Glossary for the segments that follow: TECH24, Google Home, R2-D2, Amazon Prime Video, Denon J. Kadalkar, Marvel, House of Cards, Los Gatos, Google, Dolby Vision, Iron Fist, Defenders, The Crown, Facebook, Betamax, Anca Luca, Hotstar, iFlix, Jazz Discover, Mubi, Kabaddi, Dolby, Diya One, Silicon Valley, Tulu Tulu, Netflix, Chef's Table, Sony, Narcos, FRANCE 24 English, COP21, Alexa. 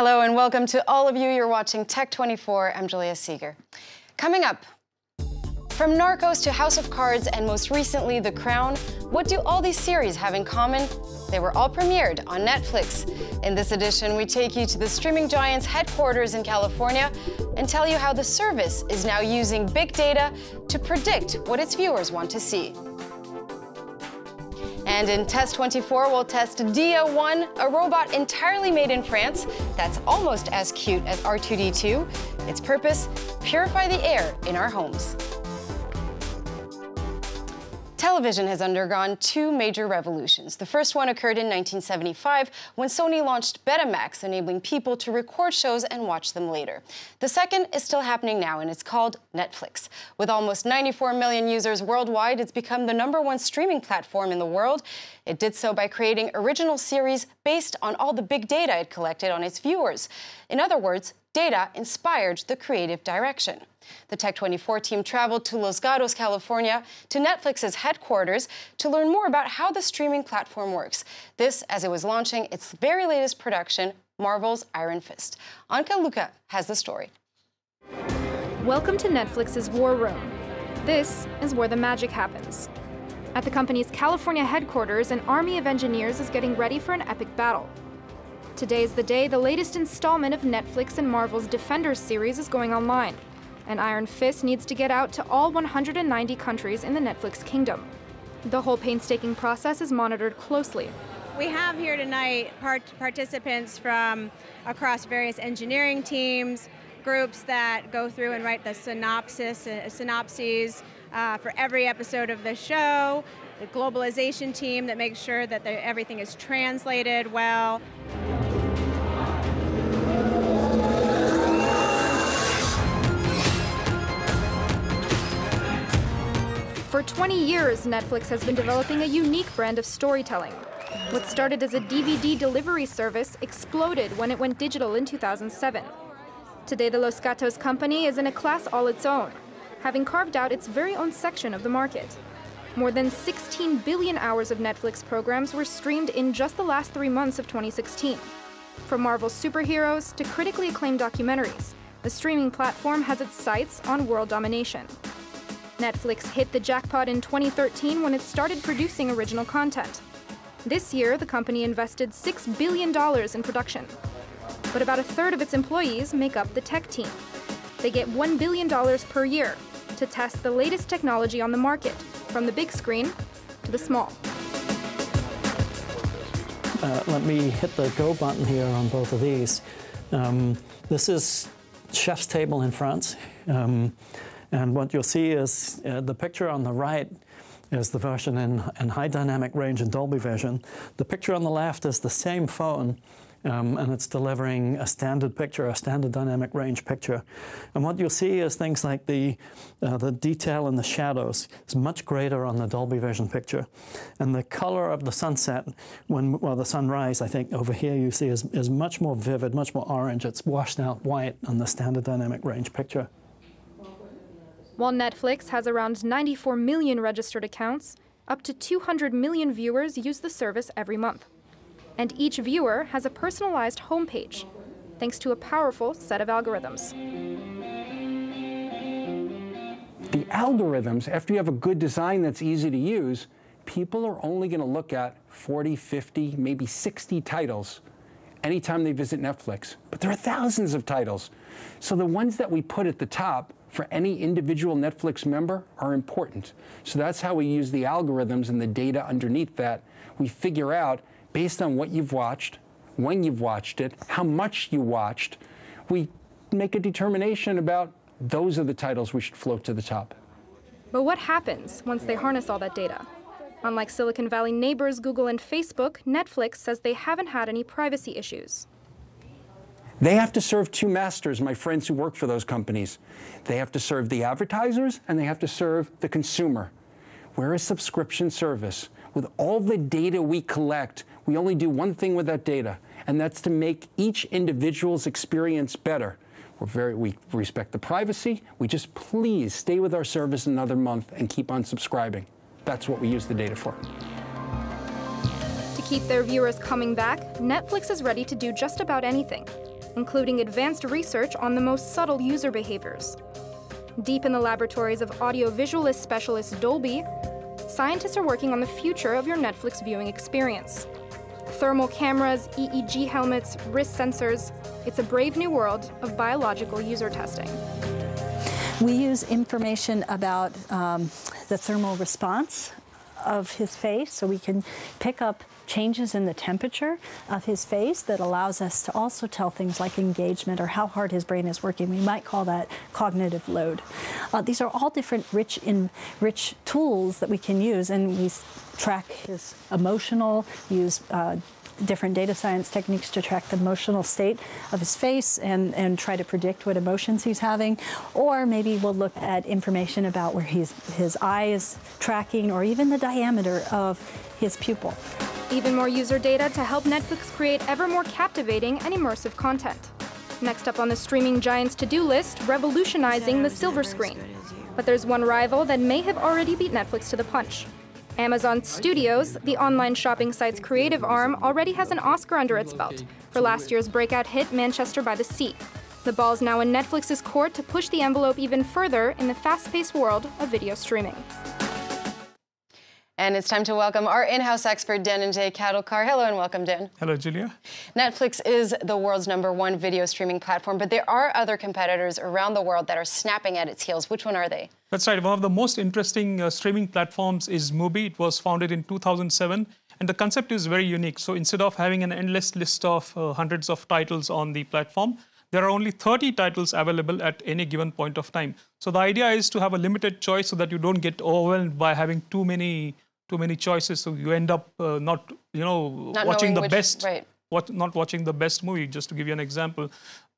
Hello and welcome to all of you. You're watching TECH24. I'm Julia Seeger. Coming up, from Narcos to House of Cards and most recently The Crown, what do all these series have in common? They were all premiered on Netflix. In this edition, we take you to the streaming giant's headquarters in California and tell you how the service is now using big data to predict what its viewers want to see. And in TECH24, we'll test Diya One, a robot entirely made in France that's almost as cute as R2-D2. Its purpose, purify the air in our homes. Television has undergone two major revolutions. The first one occurred in 1975 when Sony launched Betamax, enabling people to record shows and watch them later. The second is still happening now, and it's called Netflix. With almost 94 million users worldwide, it's become the #1 streaming platform in the world. It did so by creating original series based on all the big data it collected on its viewers. In other words, data inspired the creative direction. The TECH24 team traveled to Los Gatos, California, to Netflix's headquarters to learn more about how the streaming platform works. This as it was launching its very latest production, Marvel's Iron Fist. Anca Luca has the story. Welcome to Netflix's War Room. This is where the magic happens. At the company's California headquarters, an army of engineers is getting ready for an epic battle. Today is the day the latest installment of Netflix and Marvel's Defenders series is going online, and Iron Fist needs to get out to all 190 countries in the Netflix kingdom. The whole painstaking process is monitored closely. We have here tonight participants from across various engineering teams, groups that go through and write the synopses for every episode of the show, the globalization team that makes sure that everything is translated well. For 20 years, Netflix has been developing a unique brand of storytelling. What started as a DVD delivery service exploded when it went digital in 2007. Today, the Los Gatos company is in a class all its own, having carved out its very own section of the market. More than 16 billion hours of Netflix programs were streamed in just the last 3 months of 2016. From Marvel superheroes to critically acclaimed documentaries, the streaming platform has its sights on world domination. Netflix hit the jackpot in 2013 when it started producing original content. This year, the company invested $6 billion in production. But about a third of its employees make up the tech team. They get $1 billion per year to test the latest technology on the market, from the big screen to the small. Let me hit the go button here on both of these. This is Chef's Table in France. And what you'll see is the picture on the right is the version in high dynamic range in Dolby Vision. The picture on the left is the same phone, and it's delivering a standard picture, a standard dynamic range picture. And what you'll see is things like the detail in the shadows is much greater on the Dolby Vision picture. And the color of the sunset, the sunrise, I think, over here you see is much more vivid, much more orange. It's washed out white on the standard dynamic range picture. While Netflix has around 94 million registered accounts, up to 200 million viewers use the service every month. And each viewer has a personalized homepage, thanks to a powerful set of algorithms. The algorithms, after you have a good design that's easy to use, people are only going to look at 40, 50, maybe 60 titles anytime they visit Netflix. But there are thousands of titles. So the ones that we put at the top for any individual Netflix member are important. So that's how we use the algorithms and the data underneath that. We figure out, based on what you've watched, when you've watched it, how much you watched, we make a determination about those are the titles we should float to the top. But what happens once they harness all that data? Unlike Silicon Valley neighbors Google and Facebook, Netflix says they haven't had any privacy issues. They have to serve two masters, my friends who work for those companies. They have to serve the advertisers and they have to serve the consumer. We're a subscription service. With all the data we collect, we only do one thing with that data, and that's to make each individual's experience better. We respect the privacy. We just please stay with our service another month and keep on subscribing. That's what we use the data for. To keep their viewers coming back, Netflix is ready to do just about anything. including advanced research on the most subtle user behaviors. Deep in the laboratories of audiovisualist specialist Dolby, scientists are working on the future of your Netflix viewing experience. Thermal cameras, EEG helmets, wrist sensors, it's a brave new world of biological user testing. We use information about the thermal response of his face, so we can pick up changes in the temperature of his face that allows us to also tell things like engagement or how hard his brain is working. We might call that cognitive load. These are all different rich tools that we can use, and we track his emotional, use different data science techniques to track the emotional state of his face and try to predict what emotions he's having. Or maybe we'll look at information about where his eye is tracking, or even the diameter of his pupil. Even more user data to help Netflix create ever more captivating and immersive content. Next up on the streaming giant's to-do list, revolutionizing the silver screen. But there's one rival that may have already beat Netflix to the punch. Amazon Studios, the online shopping site's creative arm, already has an Oscar under its belt for last year's breakout hit, Manchester by the Sea. The ball's now in Netflix's court to push the envelope even further in the fast-paced world of video streaming. And it's time to welcome our in-house expert, Denon J. Kadalkar. Hello and welcome, Den. Hello, Julia. Netflix is the world's #1 video streaming platform, but there are other competitors around the world that are snapping at its heels. Which one are they? That's right. One of the most interesting streaming platforms is Mubi. It was founded in 2007, and the concept is very unique. So instead of having an endless list of hundreds of titles on the platform, there are only 30 titles available at any given point of time. So the idea is to have a limited choice so that you don't get overwhelmed by having too many choices, so you end up not watching the best movie. Just to give you an example,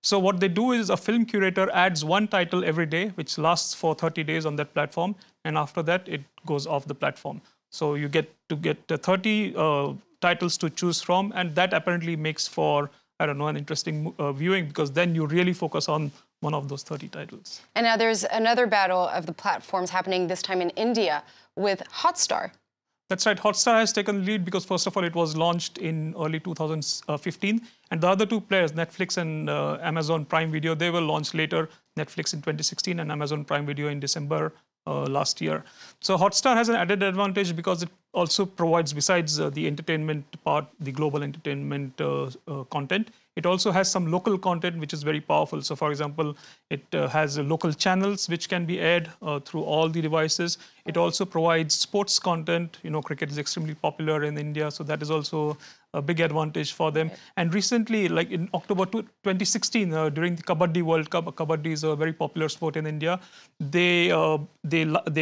so what they do is a film curator adds one title every day, which lasts for 30 days on that platform, and after that it goes off the platform. So you get 30 titles to choose from, and that apparently makes for, I don't know, an interesting viewing, because then you really focus on one of those 30 titles. And now there's another battle of the platforms happening this time in India with Hotstar. That's right. Hotstar has taken the lead because, first of all, it was launched in early 2015. And the other two players, Netflix and Amazon Prime Video, they were launched later, Netflix in 2016 and Amazon Prime Video in December last year. So Hotstar has an added advantage because it also provides, besides the entertainment part, the global entertainment content, it also has some local content, which is very powerful. So, for example, it has local channels which can be aired through all the devices. It also provides sports content. You know, cricket is extremely popular in India, so that is also a big advantage for them. And recently, like in October 2016, during the Kabaddi World Cup, Kabaddi is a very popular sport in India. They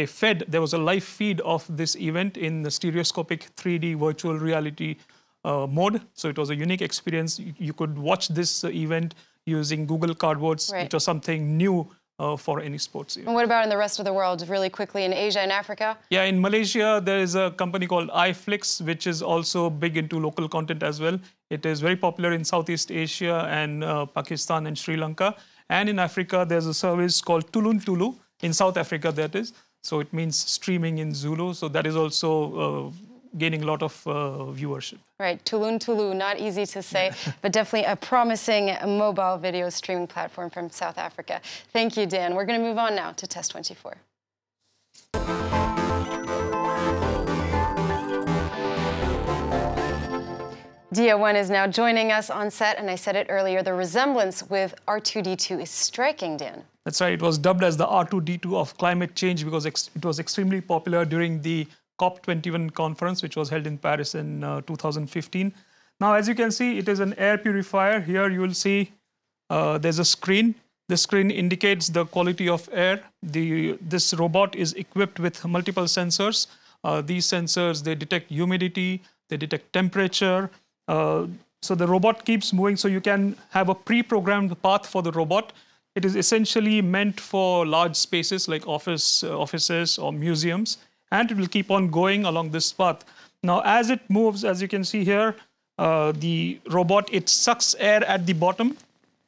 fed, there was a live feed of this event in the stereoscopic 3D virtual reality mode. So it was a unique experience. You could watch this event using Google Cardboards, which was something new for any sports event. And what about in the rest of the world, really quickly, in Asia and Africa? Yeah, in Malaysia, there is a company called iFlix, which is also big into local content as well. It is very popular in Southeast Asia and Pakistan and Sri Lanka. And in Africa, there's a service called Tulu Tulu, in South Africa, that is. So it means streaming in Zulu. So that is also gaining a lot of viewership. Right, Tulu Tulu, not easy to say, but definitely a promising mobile video streaming platform from South Africa. Thank you, Dan. We're going to move on now to TECH24. Diya One is now joining us on set, and I said it earlier, the resemblance with R2-D2 is striking, Dan. That's right. It was dubbed as the R2-D2 of climate change because it was extremely popular during the COP21 conference, which was held in Paris in 2015. Now, as you can see, it is an air purifier. Here you will see there's a screen. The screen indicates the quality of air. This robot is equipped with multiple sensors. These sensors, they detect humidity, they detect temperature. So the robot keeps moving, so you can have a pre-programmed path for the robot. It is essentially meant for large spaces like offices or museums. And it will keep on going along this path. Now, as it moves, as you can see here, the robot, it sucks air at the bottom.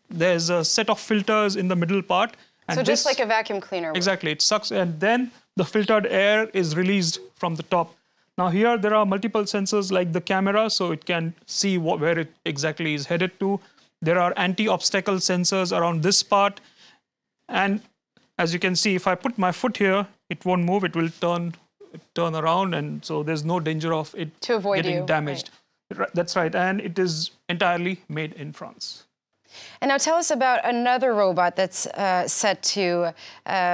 There's a set of filters in the middle part. And so just like a vacuum cleaner. Exactly. It sucks, and then the filtered air is released from the top. Now, here there are multiple sensors like the camera, so it can see where it exactly is headed to. There are anti-obstacle sensors around this part. And as you can see, if I put my foot here, it won't move. It will turn around. And so there's no danger of it getting damaged. Right. That's right. And it is entirely made in France. And now tell us about another robot that's set to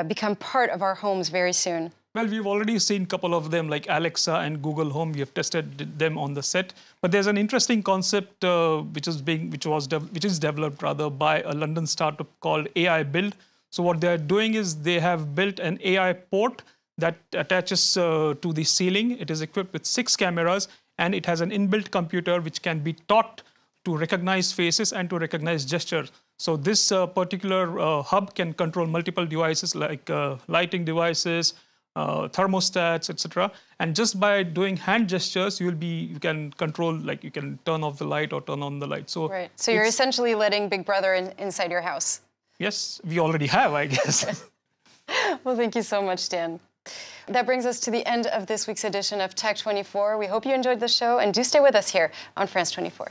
become part of our homes very soon. Well, we've already seen a couple of them, like Alexa and Google Home. We have tested them on the set. But there's an interesting concept which is developed rather by a London startup called AI Build. So what they're doing is they have built an AI port that attaches to the ceiling. It is equipped with 6 cameras, and it has an inbuilt computer which can be taught to recognize faces and to recognize gestures. So this particular hub can control multiple devices like lighting devices, thermostats, etc. And just by doing hand gestures, you can control, like you can turn off the light or turn on the light. So right. So you're essentially letting Big Brother inside your house. Yes, we already have, I guess. Well, thank you so much, Dan. That brings us to the end of this week's edition of Tech24. We hope you enjoyed the show, and do stay with us here on France 24.